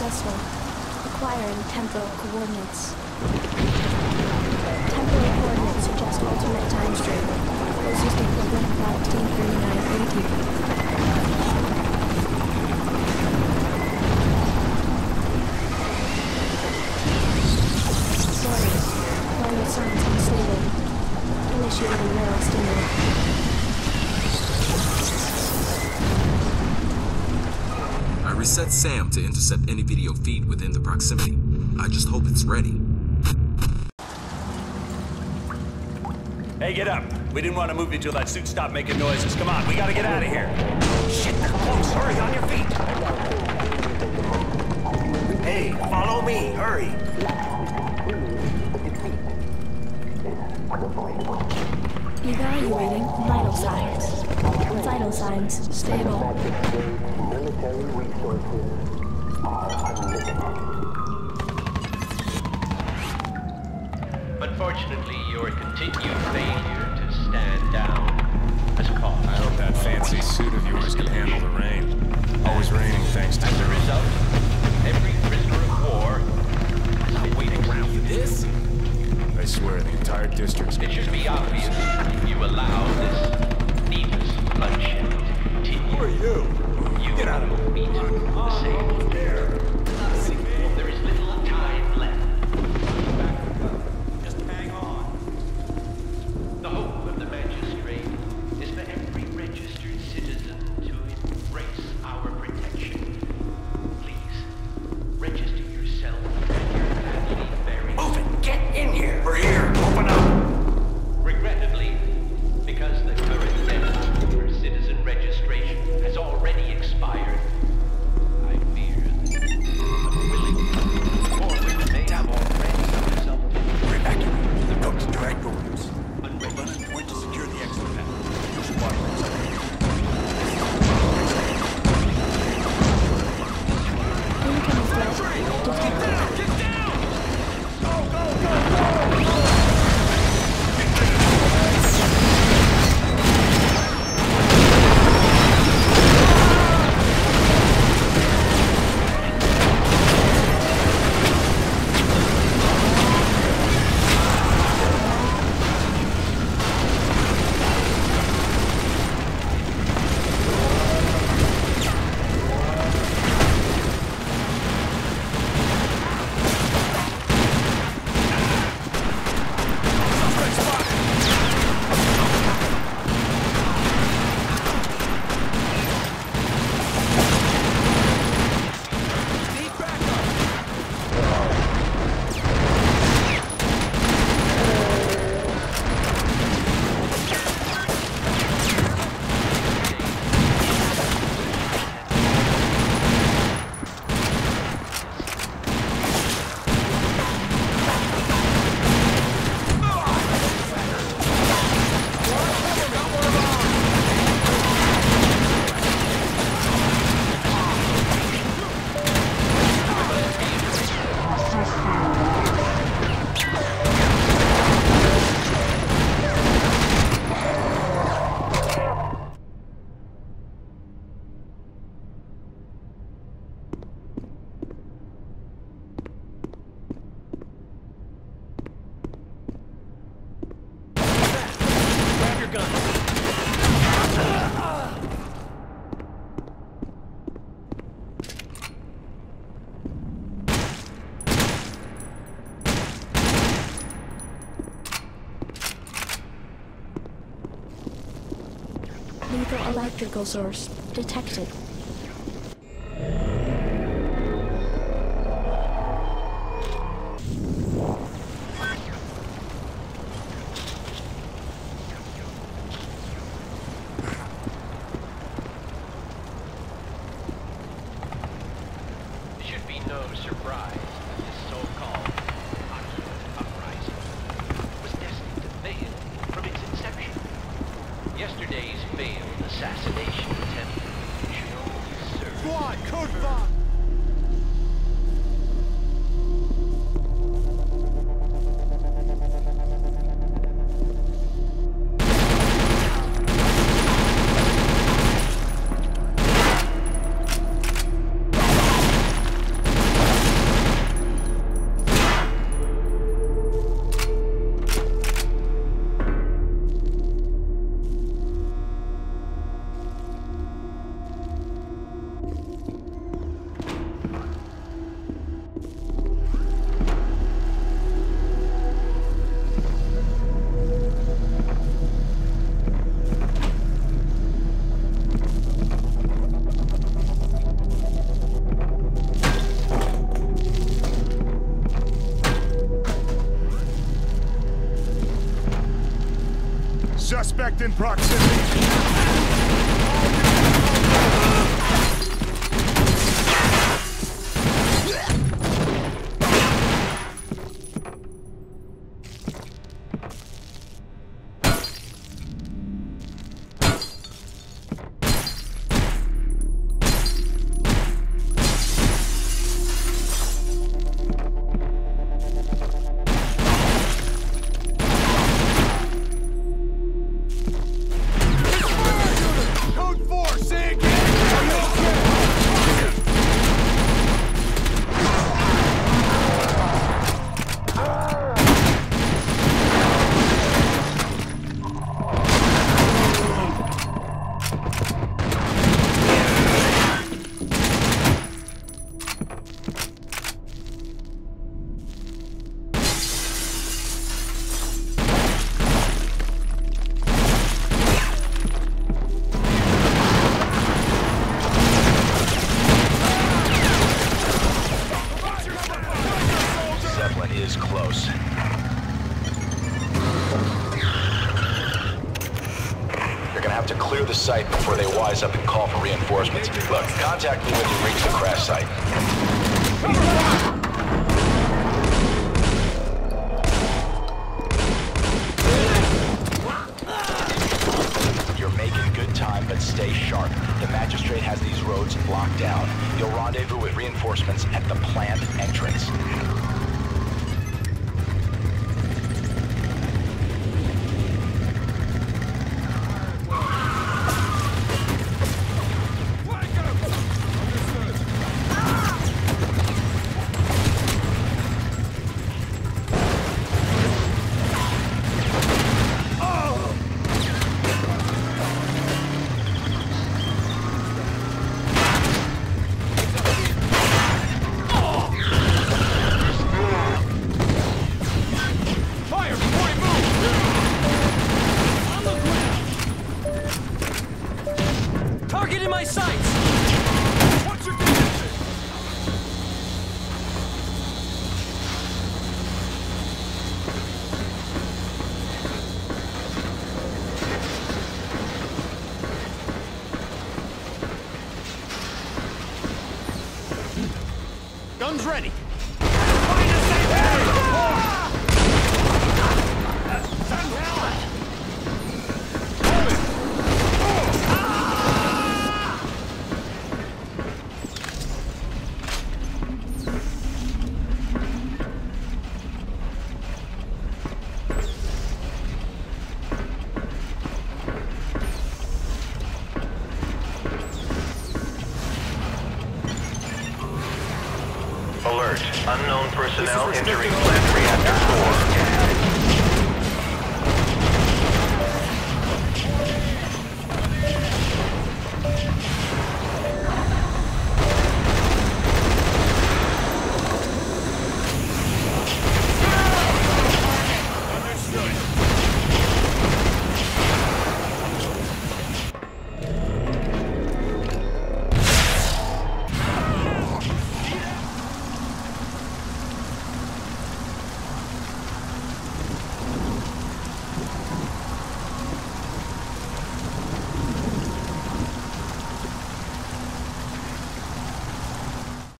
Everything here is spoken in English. successful, acquiring temporal coordinates. Temporal coordinates suggest alternate time stream, closest equivalent of 1939 AD. Science and sleeping. Initiating neural stimuli. I reset SAM to intercept any video feed within the proximity. I just hope it's ready. Hey, get up. We didn't want to move you till that suit stopped making noises. Come on, we gotta get out of here. Shit, come on, hurry, on your feet. Hey, follow me, hurry. Evaluating vital signs. Vital signs stable. Military resources are unlimited. Unfortunately, your continued failure to stand down has caused. I hope that fancy suit of yours can handle the rain. Always raining, thanks to the result. Every prisoner of war has been waiting around for this. I swear, the entire district's... It should be obvious if you allow this needless bloodshed to continue. Who are you? You get out of me. Save there. There is little time left. Just hang on. The hope of the magistrate is for every registered citizen to embrace our protection. Please, register yourself and your family very... Move it! Get in here! We're here! Open up! Regrettably, because the current deadline for citizen registration has already expired, I fear that the forward may have already resulted. We're evacuating. The cook's direct orders. Unregistered. Point to secure the exit path. Your squad runs up. Incoming threat detected. Electrical source detected. Yesterday's failed assassination attempt should Suspect in proximity. Site before they wise up and call for reinforcements. Look, contact me when you reach the crash site. You're making good time, but stay sharp. The magistrate has these roads blocked down. You'll rendezvous with reinforcements at the planned entrance. Guns ready. Unknown personnel entering plant reactor 4.